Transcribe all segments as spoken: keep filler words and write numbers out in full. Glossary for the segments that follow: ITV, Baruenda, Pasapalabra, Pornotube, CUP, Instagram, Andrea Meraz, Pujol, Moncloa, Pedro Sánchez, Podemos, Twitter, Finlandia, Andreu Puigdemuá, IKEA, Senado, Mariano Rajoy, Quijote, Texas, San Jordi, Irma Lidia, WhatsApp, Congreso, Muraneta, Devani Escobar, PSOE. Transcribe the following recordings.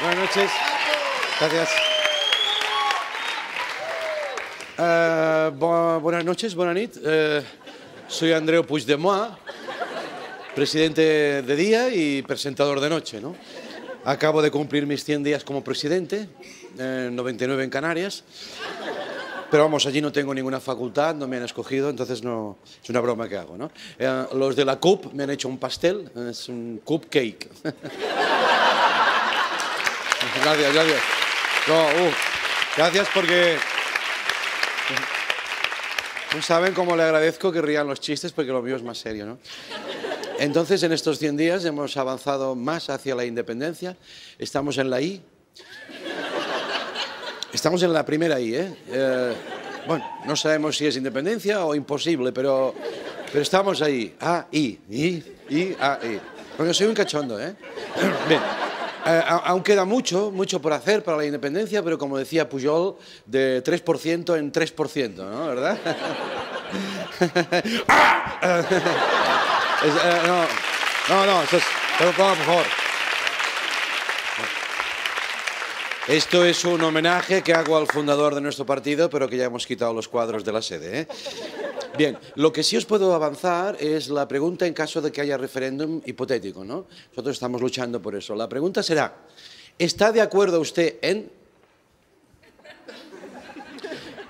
Buenas noches. Gracias. Uh, bu buenas noches, buena nit. Uh, soy Andreu Puigdemuá, presidente de día y presentador de noche, ¿no? Acabo de cumplir mis cien días como presidente, eh, noventa y nueve en Canarias. Pero vamos, allí no tengo ninguna facultad, no me han escogido, entonces no, es una broma que hago, ¿no? Eh, los de la C U P me han hecho un pastel, es un cupcake. Gracias, gracias. No, uh, gracias porque... No saben cómo le agradezco que rían los chistes porque lo mío es más serio, ¿no? Entonces, en estos cien días hemos avanzado más hacia la independencia. Estamos en la I. Estamos en la primera I, ¿eh? eh bueno, no sabemos si es independencia o imposible, pero, pero estamos ahí. A, I, I, I, A, I. Porque soy un cachondo, ¿eh? Bien. Eh, aún queda mucho, mucho por hacer para la independencia, pero como decía Pujol, de tres por ciento en tres por ciento, ¿no? ¿Verdad? ¡Ah! Es, eh, no, no, no, eso es... Pero, por favor. Esto es un homenaje que hago al fundador de nuestro partido, pero que ya hemos quitado los cuadros de la sede, ¿eh? Bien, lo que sí os puedo avanzar es la pregunta en caso de que haya referéndum hipotético, ¿no? Nosotros estamos luchando por eso. La pregunta será, ¿está de acuerdo usted en...?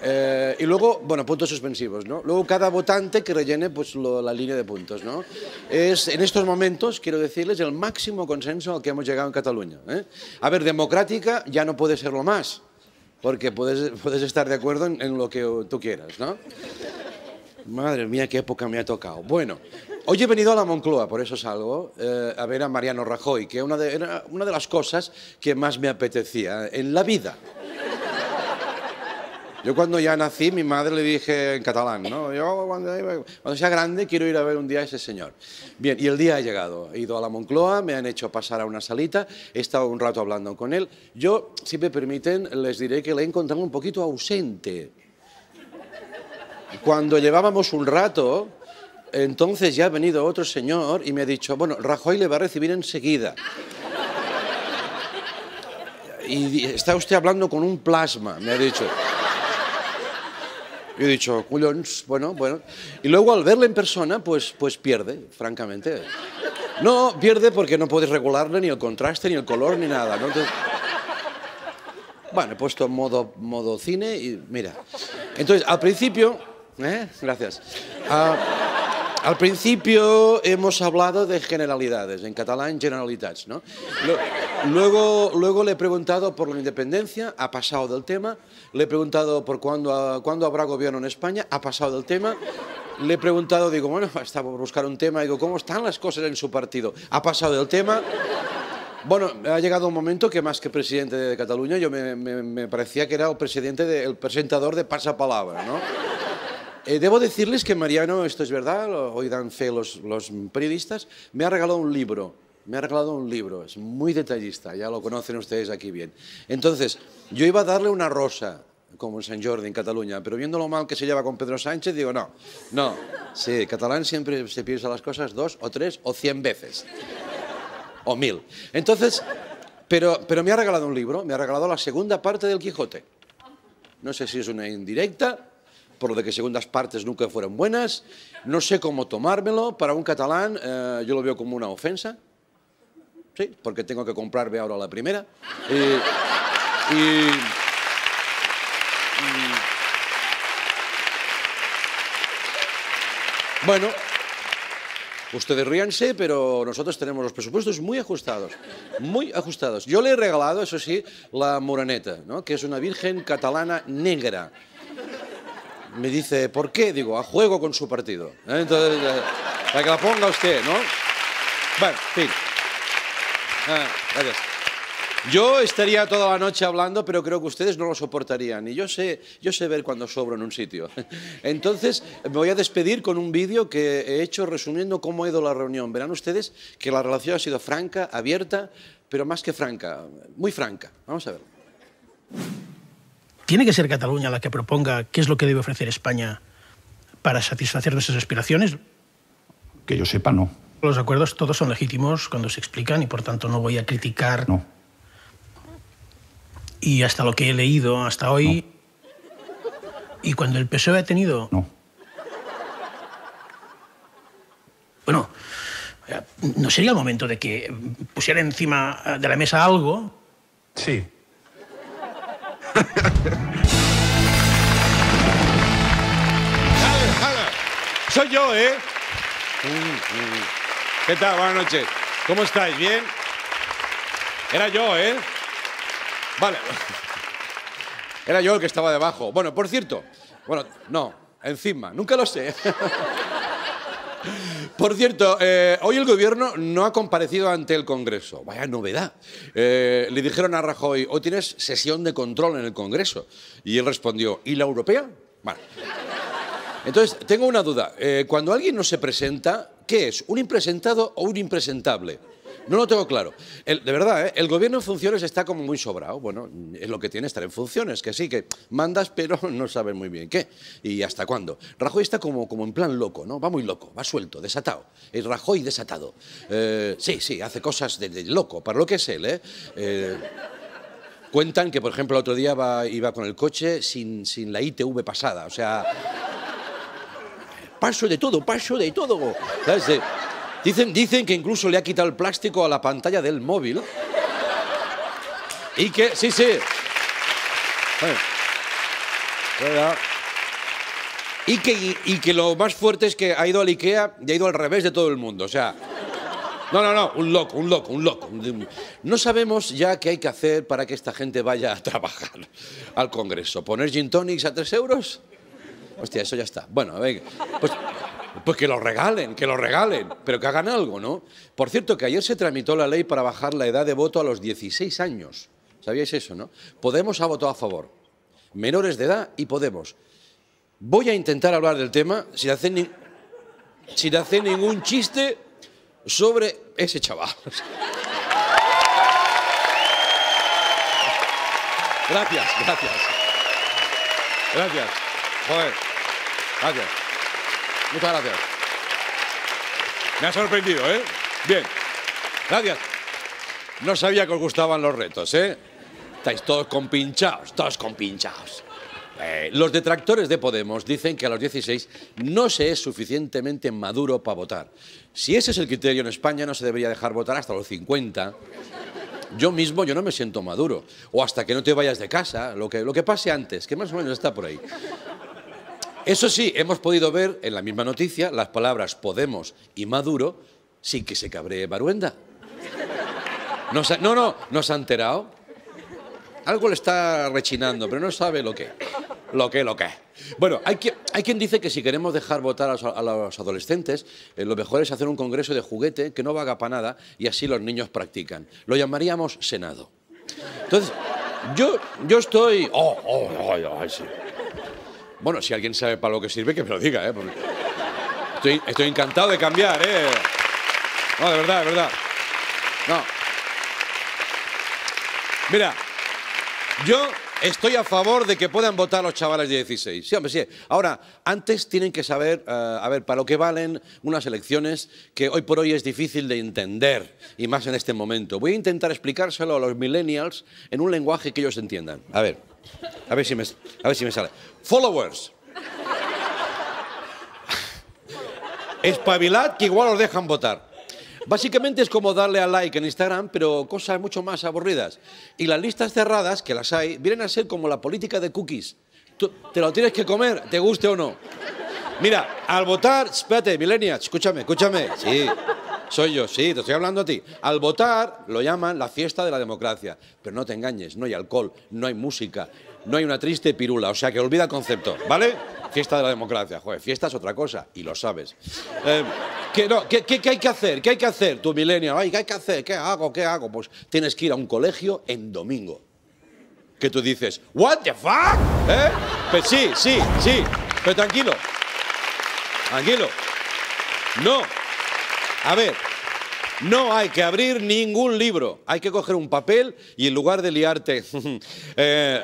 Eh, y luego, bueno, puntos suspensivos, ¿no? Luego cada votante que rellene pues, lo, la línea de puntos, ¿no? Es, en estos momentos, quiero decirles, el máximo consenso al que hemos llegado en Cataluña, ¿eh? A ver, democrática ya no puede serlo más, porque puedes, puedes estar de acuerdo en, en lo que tú quieras, ¿no? Madre mía, qué época me ha tocado. Bueno, hoy he venido a la Moncloa, por eso salgo, eh, a ver a Mariano Rajoy, que una de, era una de las cosas que más me apetecía en la vida. Yo cuando ya nací, mi madre le dije en catalán, ¿no? Yo cuando, cuando sea grande quiero ir a ver un día a ese señor. Bien, y el día ha llegado. He ido a la Moncloa, me han hecho pasar a una salita, he estado un rato hablando con él. Yo, si me permiten, les diré que le he encontrado un poquito ausente. Cuando llevábamos un rato, entonces ya ha venido otro señor y me ha dicho, bueno, Rajoy le va a recibir enseguida. Y está usted hablando con un plasma, me ha dicho. Yo he dicho, cullons, bueno, bueno. Y luego al verle en persona, pues, pues pierde, francamente. No, pierde porque no puedes regularle ni el contraste, ni el color, ni nada, ¿no? Entonces, bueno, he puesto modo, modo cine y mira. Entonces, al principio... ¿eh? Gracias. Ah, al principio hemos hablado de generalidades, en catalán generalitats, ¿no? Luego, luego le he preguntado por la independencia, ha pasado del tema. Le he preguntado por cuándo, cuándo habrá gobierno en España, ha pasado del tema. Le he preguntado, digo, bueno, hasta por buscar un tema, digo, ¿cómo están las cosas en su partido? Ha pasado del tema. Bueno, ha llegado un momento que más que presidente de Cataluña, yo me, me, me parecía que era el presidente, de, el presentador de Pasapalabra, ¿no? Eh, debo decirles que Mariano, esto es verdad, hoy dan fe los, los periodistas, me ha regalado un libro. Me ha regalado un libro, es muy detallista, ya lo conocen ustedes aquí bien. Entonces, yo iba a darle una rosa, como en San Jordi, en Cataluña, pero viendo lo mal que se lleva con Pedro Sánchez, digo, no, no. Sí, catalán siempre se piensa las cosas dos o tres o cien veces. O mil. Entonces, pero, pero me ha regalado un libro, me ha regalado la segunda parte del Quijote. No sé si es una indirecta, por lo de que segundas partes nunca fueron buenas, no sé cómo tomármelo, para un catalán eh, yo lo veo como una ofensa. Sí, porque tengo que comprarme ahora la primera. Eh, y, y, bueno, ustedes ríanse, pero nosotros tenemos los presupuestos muy ajustados, muy ajustados. Yo le he regalado, eso sí, la Muraneta, ¿no? Que es una virgen catalana negra. Me dice, ¿por qué? Digo, a juego con su partido. ¿Eh? Entonces, eh, para que la ponga usted, ¿no? Bueno, en fin. Ah, gracias. Yo estaría toda la noche hablando, pero creo que ustedes no lo soportarían. Y yo sé, yo sé ver cuando sobro en un sitio. Entonces, me voy a despedir con un vídeo que he hecho resumiendo cómo ha ido la reunión. Verán ustedes que la relación ha sido franca, abierta, pero más que franca, muy franca. Vamos a verlo. ¿Tiene que ser Cataluña la que proponga qué es lo que debe ofrecer España para satisfacer nuestras aspiraciones? Que yo sepa, no. Los acuerdos todos son legítimos cuando se explican y, por tanto, no voy a criticar. No. Y hasta lo que he leído hasta hoy... No. Y cuando el P S O E ha tenido... No. Bueno, ¿no sería el momento de que pusiera encima de la mesa algo? Sí. Soy yo, ¿eh? ¿Qué tal? Buenas noches. ¿Cómo estáis? ¿Bien? Era yo, ¿eh? Vale. Era yo el que estaba debajo. Bueno, por cierto... Bueno, no. Encima. Nunca lo sé. Por cierto, eh, hoy el gobierno no ha comparecido ante el Congreso. Vaya novedad. Eh, le dijeron a Rajoy, hoy tienes sesión de control en el Congreso. Y él respondió, ¿y la europea? Vale. Entonces, tengo una duda. Eh, cuando alguien no se presenta, ¿qué es? ¿Un impresentado o un impresentable? No lo tengo claro. El, de verdad, ¿eh? El gobierno en funciones está como muy sobrado. Bueno, es lo que tiene estar en funciones, que sí, que mandas, pero no sabes muy bien qué. ¿Y hasta cuándo? Rajoy está como, como en plan loco, ¿no? Va muy loco, va suelto, desatado. El Rajoy desatado. Eh, sí, sí, hace cosas de, de loco, para lo que es él, ¿eh? eh cuentan que, por ejemplo, el otro día va, iba con el coche sin, sin la I T V pasada, o sea... Paso de todo, paso de todo. ¿Sabes? De, Dicen, dicen que incluso le ha quitado el plástico a la pantalla del móvil. Y que... Sí, sí. Y que, y que lo más fuerte es que ha ido al IKEA y ha ido al revés de todo el mundo. O sea... No, no, no. Un loco, un loco, un loco. No sabemos ya qué hay que hacer para que esta gente vaya a trabajar al Congreso. ¿Poner gin tonics a tres euros? Hostia, eso ya está. Bueno, venga. Pues... Pues que lo regalen, que lo regalen, pero que hagan algo, ¿no? Por cierto, que ayer se tramitó la ley para bajar la edad de voto a los dieciséis años. ¿Sabíais eso, no? Podemos ha votado a favor. Menores de edad y Podemos. Voy a intentar hablar del tema sin hacer, ni... sin hacer ningún chiste sobre ese chaval. Gracias, gracias. Gracias. Joder. Gracias. Muchas gracias. Me ha sorprendido, ¿eh? Bien. Gracias. No sabía que os gustaban los retos, ¿eh? Estáis todos compinchados, todos compinchados. Eh, los detractores de Podemos dicen que a los dieciséis no se es suficientemente maduro para votar. Si ese es el criterio en España, no se debería dejar votar hasta los cincuenta. Yo mismo, yo no me siento maduro. O hasta que no te vayas de casa, lo que, lo que pase antes, que más o menos está por ahí. Eso sí, hemos podido ver en la misma noticia las palabras Podemos y Maduro sin que se cabree Baruenda. Nos ha, no, no, nos ha enterado. Algo le está rechinando, pero no sabe lo que. Lo que, lo que. Bueno, hay, que, hay quien dice que si queremos dejar votar a los, a los adolescentes, eh, lo mejor es hacer un congreso de juguete que no valga para nada y así los niños practican. Lo llamaríamos Senado. Entonces, yo, yo estoy... Oh, oh, oh, oh, sí. Bueno, si alguien sabe para lo que sirve, que me lo diga, ¿eh? Estoy, estoy encantado de cambiar, ¿eh? No, de verdad, de verdad. No. Mira, yo estoy a favor de que puedan votar los chavales de dieciséis. Sí, hombre, sí. Ahora, antes tienen que saber, uh, a ver, para lo que valen unas elecciones que hoy por hoy es difícil de entender, y más en este momento. Voy a intentar explicárselo a los millennials en un lenguaje que ellos entiendan. A ver. A ver si me, a ver si me sale. Followers. Espabilad, que igual os dejan votar. Básicamente es como darle a like en Instagram, pero cosas mucho más aburridas. Y las listas cerradas, que las hay, vienen a ser como la política de cookies. Tú te lo tienes que comer, te guste o no. Mira, al votar... Espérate, millennials, escúchame, escúchame. Sí, soy yo, sí, te estoy hablando a ti. Al votar lo llaman la fiesta de la democracia. Pero no te engañes, no hay alcohol, no hay música, no hay una triste pirula. O sea, que olvida el concepto, ¿vale? Fiesta de la democracia. Joder, fiesta es otra cosa, y lo sabes. Eh, ¿qué, no, qué, qué, ¿Qué hay que hacer? ¿Qué hay que hacer, tu milenio? Ay, ¿qué hay que hacer? ¿Qué hago? ¿Qué hago? Pues tienes que ir a un colegio en domingo. Que tú dices, ¿what the fuck? ¿Eh? Pues sí, sí, sí. Pero tranquilo. Tranquilo. No. A ver, no hay que abrir ningún libro. Hay que coger un papel y en lugar de liarte eh,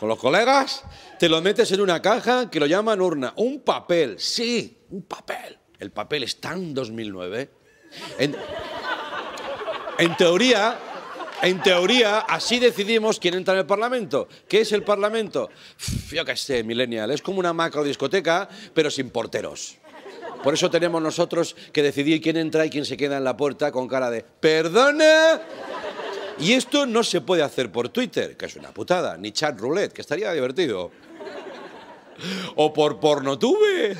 con los colegas, te lo metes en una caja que lo llaman urna. Un papel, sí, un papel. el papel es tan dos mil nueve. En, en teoría, en teoría, así decidimos quién entra en el Parlamento. ¿Qué es el Parlamento? Uf, yo qué sé, millennial. Es como una macro discoteca, pero sin porteros. Por eso tenemos nosotros que decidir quién entra y quién se queda en la puerta con cara de ¡perdona! Y esto no se puede hacer por Twitter, que es una putada, ni chat roulette, que estaría divertido. O por Pornotube.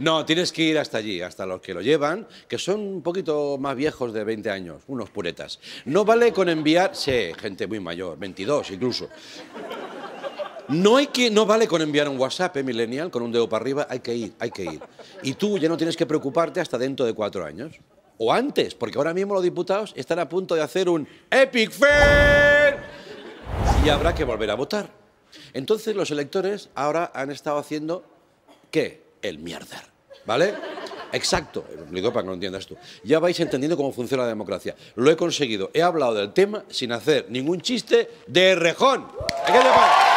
No, tienes que ir hasta allí, hasta los que lo llevan, que son un poquito más viejos de veinte años, unos puretas. No vale con enviar... Sí, gente muy mayor, veintidós incluso. No, hay que, no vale con enviar un WhatsApp, ¿eh, millennial? Con un dedo para arriba, hay que ir, hay que ir. Y tú ya no tienes que preocuparte hasta dentro de cuatro años. O antes, porque ahora mismo los diputados están a punto de hacer un epic fail y habrá que volver a votar. Entonces los electores ahora han estado haciendo, ¿qué? El mierder, ¿vale? Exacto, lo digo para que lo entiendas tú. Ya vais entendiendo cómo funciona la democracia. Lo he conseguido, he hablado del tema sin hacer ningún chiste de rejón. Hay que llevar.